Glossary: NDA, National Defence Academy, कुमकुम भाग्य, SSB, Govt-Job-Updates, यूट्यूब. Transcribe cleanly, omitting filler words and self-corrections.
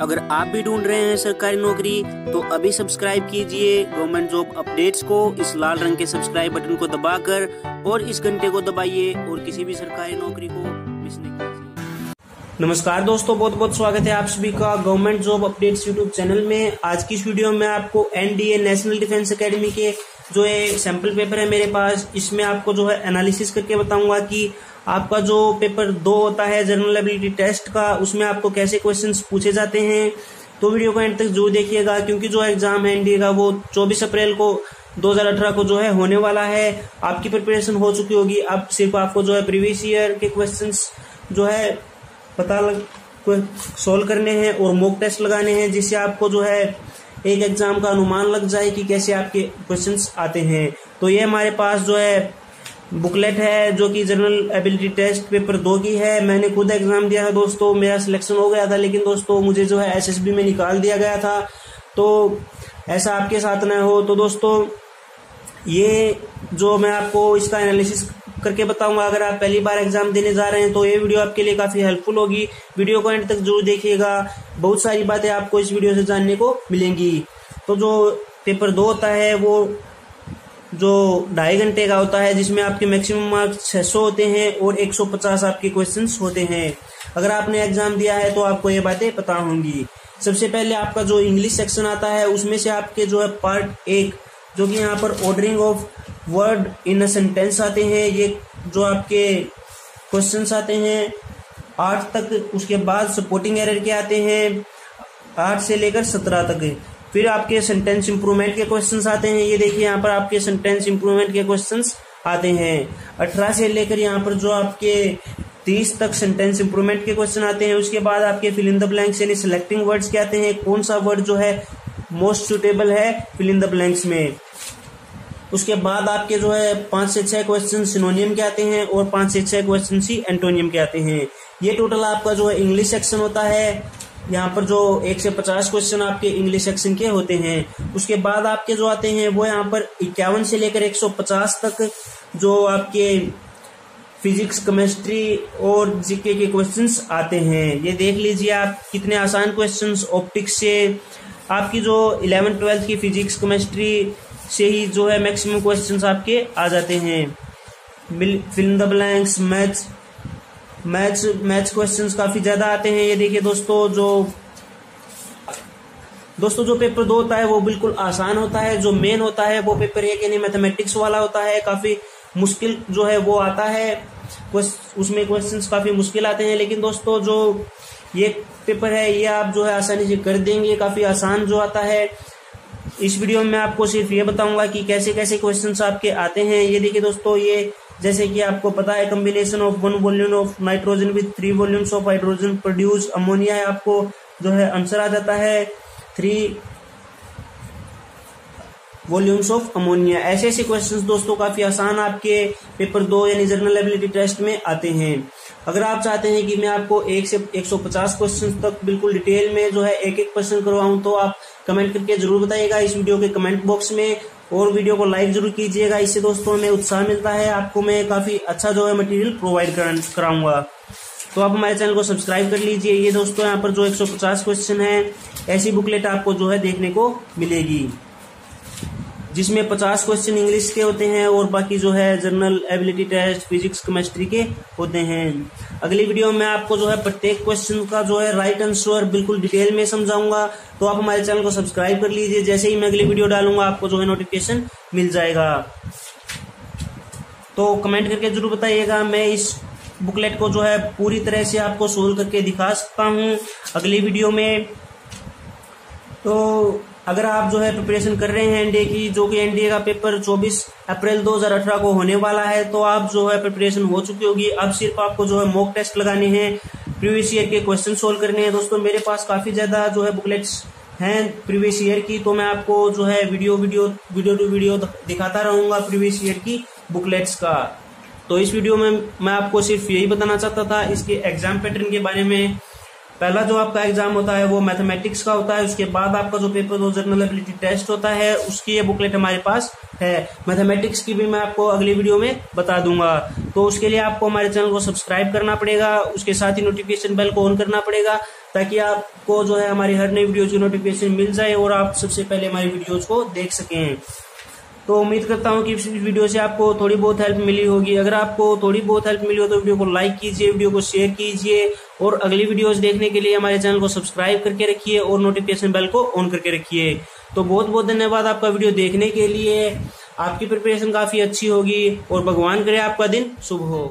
अगर आप भी ढूंढ रहे हैं सरकारी नौकरी तो अभी सब्सक्राइब कीजिए गवर्नमेंट जॉब अपडेट्स को इस लाल रंग के सब्सक्राइब बटन को दबाकर और इस घंटे को दबाइए और किसी भी सरकारी नौकरी को मिस नहीं कीजिए। नमस्कार दोस्तों, बहुत बहुत स्वागत है आप सभी का government job updates यूट्यूब channel में। आज की इस वीडियो में आपको एनडीए नेशनल डिफेंस अकेडमी के जो है सैंपल पेपर है मेरे पास, इसमें आपको जो है एनालिसिस करके बताऊंगा कि आपका जो पेपर 2 होता है जनरल एबिलिटी टेस्ट का, उसमें आपको कैसे क्वेश्चंस पूछे जाते हैं। तो वीडियो को एंड तक जरूर देखिएगा क्योंकि जो एग्जाम है एनडीए का वो 24 अप्रैल को 2018 को जो है होने वाला है। आपकी प्रिपरेशन हो चुकी होगी, अब सिर्फ आपको जो है प्रीवियस ईयर के क्वेश्चंस जो है सोल्व करने हैं और मॉक टेस्ट लगाने हैं, जिससे आपको जो है एक एग्जाम का अनुमान लग जाए कि कैसे आपके क्वेश्चंस आते हैं। तो ये हमारे पास जो है बुकलेट है जो कि जनरल एबिलिटी टेस्ट पेपर 2 की है। मैंने खुद एग्जाम दिया है दोस्तों, मेरा सिलेक्शन हो गया था, लेकिन दोस्तों मुझे जो है एसएसबी में निकाल दिया गया था। तो ऐसा आपके साथ ना हो। तो दोस्तों ये जो मैं आपको इसका एनालिसिस करके बताऊंगा, अगर आप पहली बार एग्जाम देने जा रहे हैं तो ये वीडियो आपके लिए काफी हेल्पफुल होगी। वीडियो को एंड तक जरूर देखिएगा, बहुत सारी बातें आपको इस वीडियो से जानने को मिलेंगी। तो जो पेपर 2 होता है वो जो 2.5 घंटे का होता है, जिसमें आपके मैक्सिमम मार्क्स 600 होते हैं और 150 आपके क्वेश्चंस होते हैं। अगर आपने एग्जाम दिया है तो आपको ये बातें पता होंगी। सबसे पहले आपका जो इंग्लिश सेक्शन आता है उसमें से आपके जो है पार्ट 1 जो कि यहाँ पर ordering of word in a sentence आते हैं, ये जो आपके क्वेश्चंस आते हैं 8 तक, उसके बाद सपोर्टिंग एरर के आते हैं 8 से लेकर 17 तक। फिर आपके सेंटेंस इंप्रूवमेंट के क्वेश्चंस आते हैं, ये देखिए यहाँ पर आपके सेंटेंस इंप्रूवमेंट के क्वेश्चंस आते हैं 18 से लेकर यहाँ पर जो आपके 30 तक सेंटेंस इंप्रूवमेंट के क्वेश्चन आते हैं। उसके बाद आपके फिल इन द ब्लैंक्स यानी सिलेक्टिंग वर्ड्स के आते हैं, कौन सा वर्ड जो है मोस्ट सुटेबल है फिल इन द ब्लैंक्स में। उसके बाद आपके जो है 5 से 6 क्वेश्चन सिनोनियम के आते हैं और 5 से 6 क्वेश्चन ही एंटोनियम के आते हैं। ये टोटल आपका जो है इंग्लिश सेक्शन होता है, यहाँ पर जो 1 से 50 क्वेश्चन आपके इंग्लिश सेक्शन के होते हैं। उसके बाद आपके जो आते हैं वो यहाँ पर 51 से लेकर 150 तक जो आपके फिजिक्स, केमिस्ट्री और जीके के क्वेश्चंस आते हैं। ये देख लीजिए आप कितने आसान क्वेश्चंस ऑप्टिक्स से आपकी जो 11वीं 12वीं की फिजिक्स केमिस्ट्री से ही जो है मैक्सिमम क्वेश्चंस आपके आ जाते हैं। Fill in the blanks, match questions काफी ज्यादा आते हैं। ये देखिए दोस्तों जो पेपर 2 होता है वो बिल्कुल आसान होता है। जो मेन होता है वो पेपर 1 यानी मैथमेटिक्स वाला होता है, काफी मुश्किल जो है वो आता है, उसमें क्वेश्चंस काफी मुश्किल आते हैं। लेकिन दोस्तों जो ये पेपर है ये आप जो है आसानी से कर देंगे, काफी आसान जो आता है। इस वीडियो में आपको सिर्फ ये बताऊंगा कि कैसे कैसे क्वेश्चंस आपके आते हैं। ये देखिए दोस्तों, ये जैसे कि आपको पता है combination of 1 volume of nitrogen with 3 volumes of hydrogen produce ammonia है, आपको जो है आंसर आ जाता है 3 वॉल्यूम्स ऑफ अमोनिया। ऐसे ऐसे क्वेश्चंस दोस्तों काफी आसान आपके पेपर 2 यानी जनरल एबिलिटी टेस्ट में आते हैं। अगर आप चाहते हैं कि मैं आपको 1 से 150 क्वेश्चन तक बिल्कुल डिटेल में जो है एक क्वेश्चन करवाऊं तो आप कमेंट करके जरूर बताइएगा इस वीडियो के कमेंट बॉक्स में, और वीडियो को लाइक जरूर कीजिएगा। इससे दोस्तों हमें उत्साह मिलता है, आपको मैं काफी अच्छा जो है मटेरियल प्रोवाइड कराऊंगा। तो आप हमारे चैनल को सब्सक्राइब कर लीजिए। ये दोस्तों यहाँ पर जो 150 क्वेश्चन है, ऐसी बुकलेट आपको जो है देखने को मिलेगी, जिसमें 50 क्वेश्चन इंग्लिश के होते हैं और बाकी जो है general ability test, physics, chemistry के होते हैं। अगली वीडियो में आपको जो है प्रत्येक क्वेश्चन का जो है राइट आंसर बिल्कुल डिटेल में समझाऊंगा। तो आप हमारे चैनल को सब्सक्राइब कर लीजिए, जैसे ही मैं अगली वीडियो डालूंगा आपको जो है नोटिफिकेशन मिल जाएगा। तो कमेंट करके जरूर बताइएगा, मैं इस बुकलेट को जो है पूरी तरह से आपको सोल्व करके दिखा सकता हूँ अगली वीडियो में। तो अगर आप जो है प्रिपरेशन कर रहे हैं एनडीए की, जो कि एनडीए का पेपर 24 अप्रैल 2018 को होने वाला है, तो आप जो है प्रिपरेशन हो चुकी होगी। अब सिर्फ आपको जो है मॉक टेस्ट लगाने हैं, प्रीवियस ईयर के क्वेश्चन सोल्व करने हैं। दोस्तों मेरे पास काफी ज्यादा जो है बुकलेट्स हैं प्रीवियस ईयर की, तो मैं आपको जो है वीडियो टू वीडियो दिखाता रहूंगा प्रीवियस ईयर की बुकलेट्स का। तो इस वीडियो में मैं आपको सिर्फ यही बताना चाहता था इसके एग्जाम पैटर्न के बारे में, पहला जो आपका एग्जाम होता है वो मैथमेटिक्स का होता है, उसके बाद आपका जो पेपर दो जनरल एबिलिटी टेस्ट होता है उसकी ये बुकलेट हमारे पास है। मैथमेटिक्स की भी मैं आपको अगली वीडियो में बता दूंगा, तो उसके लिए आपको हमारे चैनल को सब्सक्राइब करना पड़ेगा, उसके साथ ही नोटिफिकेशन बेल को ऑन करना पड़ेगा ताकि आपको जो है हमारी हर नई वीडियोज की नोटिफिकेशन मिल जाए और आप सबसे पहले हमारी वीडियोज को देख सकें। तो उम्मीद करता हूं कि इस वीडियो से आपको थोड़ी बहुत हेल्प मिली होगी। अगर आपको थोड़ी बहुत हेल्प मिली हो तो वीडियो को लाइक कीजिए, वीडियो को शेयर कीजिए और अगली वीडियोस देखने के लिए हमारे चैनल को सब्सक्राइब करके रखिए और नोटिफिकेशन बेल को ऑन करके रखिए। तो बहुत बहुत धन्यवाद आपका वीडियो देखने के लिए। आपकी प्रिपरेशन काफ़ी अच्छी होगी और भगवान करे आपका दिन शुभ हो।